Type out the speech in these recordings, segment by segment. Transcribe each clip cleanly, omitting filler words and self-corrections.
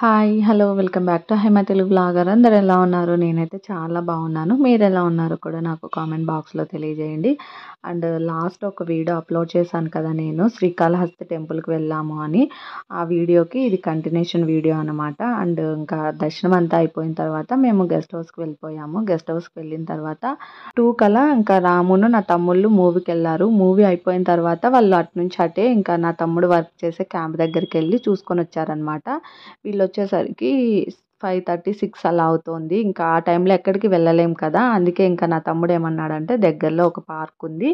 Hi hello welcome back to Haima Telugu blogger. అందరు ఎలా ఉన్నారు? నేనైతే చాలా బాగున్నాను. మీరు ఎలా ఉన్నారో కూడా నాకు కామెంట్ బాక్స్లో తెలియజేయండి. అండ్ లాస్ట్ ఒక వీడియో అప్లోడ్ చేశాను కదా, నేను శ్రీకాళహస్తి టెంపుల్కి వెళ్ళాము అని. ఆ వీడియోకి ఇది కంటిన్యూషన్ వీడియో అనమాట. అండ్ ఇంకా దర్శనం అంతా అయిపోయిన తర్వాత మేము గెస్ట్ హౌస్కి వెళ్ళిపోయాము. గెస్ట్ హౌస్కి వెళ్ళిన తర్వాత 2 కల్లా ఇంకా రామును నా తమ్ముళ్ళు మూవీకి వెళ్ళారు. మూవీ అయిపోయిన తర్వాత వాళ్ళు అటు నుంచి అటే ఇంకా నా తమ్ముడు వర్క్ చేసే క్యాంప్ దగ్గరికి వెళ్ళి చూసుకొని వచ్చారనమాట. వీళ్ళు వచ్చేసరికి 5:36 అలా అవుతుంది. ఇంకా ఆ టైంలో ఎక్కడికి వెళ్ళలేం కదా, అందుకే ఇంకా నా తమ్ముడు ఏమన్నాడంటే దగ్గరలో ఒక పార్క్ ఉంది,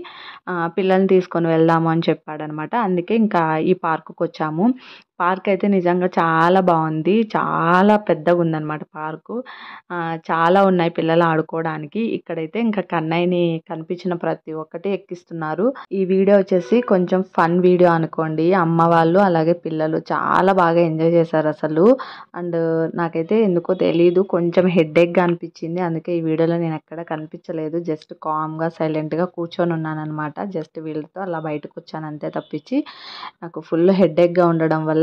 పిల్లల్ని తీసుకొని వెళ్దాము అని చెప్పాడనమాట. అందుకే ఇంకా ఈ పార్కుకి వచ్చాము. పార్క్ అయితే నిజంగా చాలా బాగుంది, చాలా పెద్దగా ఉందన్నమాట. పార్కు చాలా ఉన్నాయి పిల్లలు ఆడుకోవడానికి. ఇక్కడైతే ఇంకా కన్నయ్యని కనిపించిన ప్రతి ఒక్కటి ఎక్కిస్తున్నారు. ఈ వీడియో వచ్చేసి కొంచెం ఫన్ వీడియో అనుకోండి. అమ్మ వాళ్ళు అలాగే పిల్లలు చాలా బాగా ఎంజాయ్ చేశారు అసలు. అండ్ నాకైతే ఎందుకో తెలీదు కొంచెం హెడ్ఏక్గా అనిపించింది, అందుకే ఈ వీడియోలో నేను ఎక్కడ కనిపించలేదు. జస్ట్ కామ్గా సైలెంట్గా కూర్చొని ఉన్నాను అనమాట. జస్ట్ వీళ్ళతో అలా బయటకు వచ్చాను అంతే తప్పించి, నాకు ఫుల్ హెడ్ఏక్గా ఉండడం వల్ల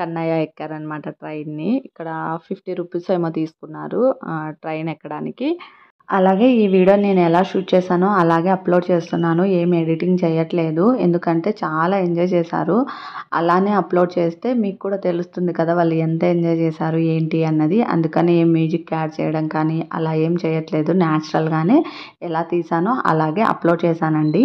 కన్నయ్య ఎక్కారనమాట ట్రైన్ని. ఇక్కడ 50 రూపీస్ ఏమో తీసుకున్నారు ట్రైన్ ఎక్కడానికి. అలాగే ఈ వీడియో నేను ఎలా షూట్ చేశానో అలాగే అప్లోడ్ చేస్తున్నాను, ఏం ఎడిటింగ్ చేయట్లేదు, ఎందుకంటే చాలా ఎంజాయ్ చేశారు. అలానే అప్లోడ్ చేస్తే మీకు కూడా తెలుస్తుంది కదా వాళ్ళు ఎంత ఎంజాయ్ చేశారు ఏంటి అన్నది. అందుకని ఏం మ్యూజిక్ యాడ్ చేయడం కానీ అలా ఏం చేయట్లేదు, న్యాచురల్గానే ఎలా తీసానో అలాగే అప్లోడ్ చేశానండి.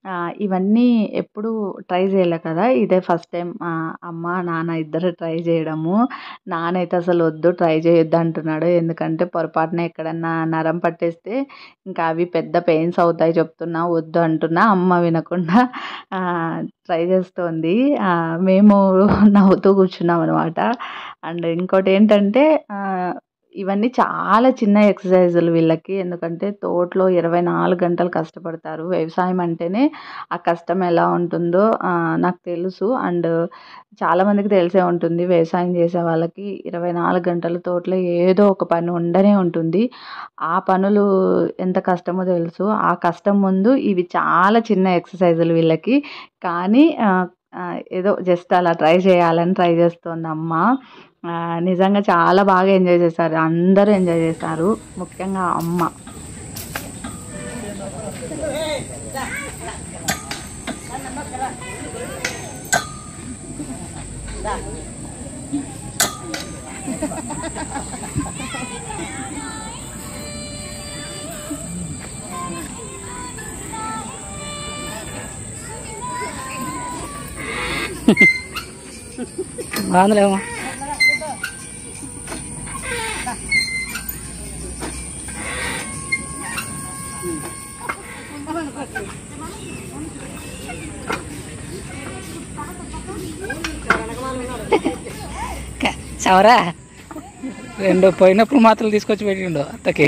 ఇవన్నీ ఎప్పుడు ట్రై చేయలే కదా, ఇదే ఫస్ట్ టైం. అమ్మ నాన్న ఇద్దరు ట్రై చేయడము. నానైతే అసలు వద్దు ట్రై చేయొద్దు అంటున్నాడు, ఎందుకంటే పొరపాటున ఎక్కడన్నా నరం పట్టేస్తే ఇంకా అవి పెద్ద పెయిన్స్ అవుతాయి చెప్తున్నా వద్దు అంటున్నా. అమ్మ వినకుండా ట్రై చేస్తోంది. మేము నవ్వుతూ కూర్చున్నాం అనమాట. అండ్ ఇంకోటి ఏంటంటే ఇవన్నీ చాలా చిన్న ఎక్సర్సైజులు వీళ్ళకి, ఎందుకంటే తోటలో 24 గంటలు కష్టపడతారు. వ్యవసాయం అంటేనే ఆ కష్టం ఎలా ఉంటుందో నాకు తెలుసు. అండ్ చాలామందికి తెలిసే ఉంటుంది, వ్యవసాయం చేసే వాళ్ళకి 24 గంటలు తోటలో ఏదో ఒక పని ఉండనే ఉంటుంది. ఆ పనులు ఎంత కష్టమో తెలుసు. ఆ కష్టం ముందు ఇవి చాలా చిన్న ఎక్సర్సైజులు వీళ్ళకి, కానీ ఏదో జస్ట్ అలా ట్రై చేయాలని ట్రై చేస్తుంది అమ్మ. నిజంగా చాలా బాగా ఎంజాయ్ చేశారు అందరూ, ఎంజాయ్ చేశారు ముఖ్యంగా అమ్మ. బాగుందిలేమో. చవరా రెండు పోయినప్పుడు మాత్రం తీసుకొచ్చి పెట్టిండు అత్తకి.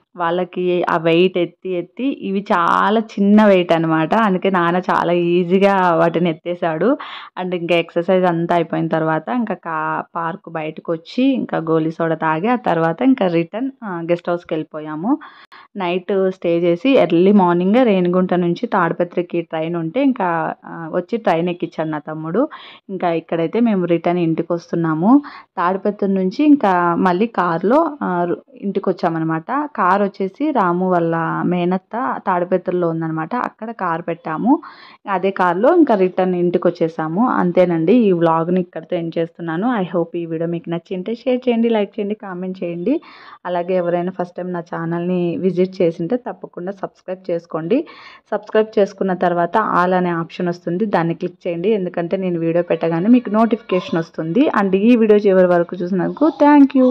వాళ్ళకి, ఆ వెయిట్ ఎత్తి ఎత్తి ఇవి చాలా చిన్న వెయిట్ అనమాట. అందుకే నాన్న చాలా ఈజీగా వాటిని ఎత్తేసాడు. అండ్ ఇంకా ఎక్సర్సైజ్ అంతా అయిపోయిన తర్వాత ఇంకా పార్క్ బయటకు వచ్చి ఇంకా గోలీ సోడా తాగి ఆ తర్వాత ఇంకా రిటర్న్ గెస్ట్ హౌస్కి వెళ్ళిపోయాము. నైట్ స్టే చేసి ఎర్లీ మార్నింగ్ రేణిగుంట నుంచి తాడిపత్రికి ట్రైన్ ఉంటే ఇంకా వచ్చి ట్రైన్ ఎక్కించాడు నా తమ్ముడు. ఇంకా ఇక్కడైతే మేము రిటర్న్ ఇంటికి వస్తున్నాము. తాడిపత్రి నుంచి ఇంకా మళ్ళీ కారులో ఇంటికి వచ్చామన్నమాట. కార్ వచ్చేసి రాము వాళ్ళ మేనత్త తాడిపత్రిలో ఉందన్నమాట, అక్కడ కార్ పెట్టాము. అదే కార్లో ఇంకా రిటర్న్ ఇంటికి వచ్చేసాము. అంతేనండి, ఈ వ్లాగ్ని ఇక్కడితో ఎండ్ చేస్తున్నాను. ఐ హోప్ ఈ వీడియో మీకు నచ్చింటే షేర్ చేయండి, లైక్ చేయండి, కామెంట్ చేయండి. అలాగే ఎవరైనా ఫస్ట్ టైం నా ఛానల్ని విజిట్ చేసింటే తప్పకుండా సబ్స్క్రైబ్ చేసుకోండి. సబ్స్క్రైబ్ చేసుకున్న తర్వాత ఆల్ అనే ఆప్షన్ వస్తుంది, దాన్ని క్లిక్ చేయండి, ఎందుకంటే నేను వీడియో పెట్టగానే మీకు నోటిఫికేషన్ వస్తుంది. అండ్ ఈ వీడియో చివరి వరకు చూసినందుకు థ్యాంక్ యూ.